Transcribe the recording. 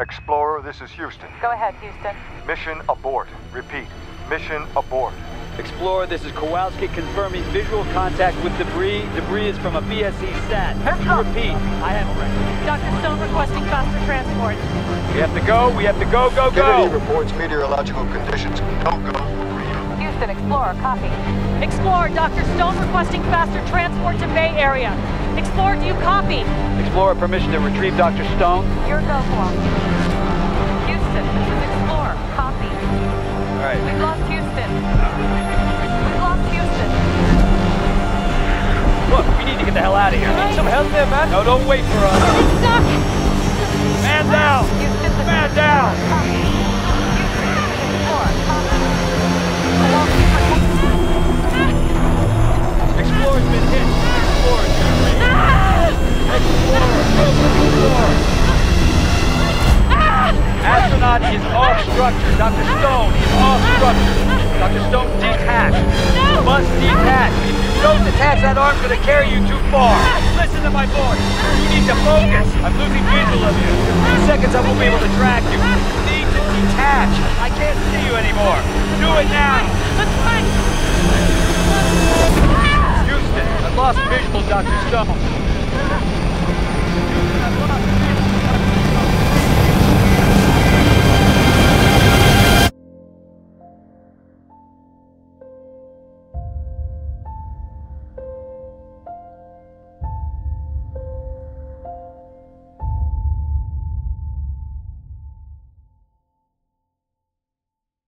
Explorer, this is Houston. Go ahead, Houston. Mission abort. Repeat, mission abort. Explorer, this is Kowalski confirming visual contact with debris. Debris is from a BSE sat. To repeat, I have a Dr. Stone requesting faster transport. We have to go, we have to go, go, go! Kennedy reports meteorological conditions. Go, go. Houston, Explorer, copy. Explorer, Dr. Stone requesting faster transport to Bay Area. Explorer, do you copy? Explorer, permission to retrieve Dr. Stone. Your go, Kowalski. Houston, this is Explorer, copy. All right. We've lost Houston. Look, we need to get the hell out of here. Need some help there, Matt? No, don't wait for us. I'm stuck! Man down! Man down! Explorer's been hit. Explorer's been hit. Explorer. Astronaut is off structure. Dr. Stone is off structure. Dr. Stone detached. You must detach. If you don't detach, that arm's gonna carry you too far. Listen to my voice. You need to focus. I'm losing visual of you. In a few seconds, I won't be able to track you. You need to detach. I can't see you anymore. Do it now. Let's fight. Houston, I've lost visual, Dr. Stone.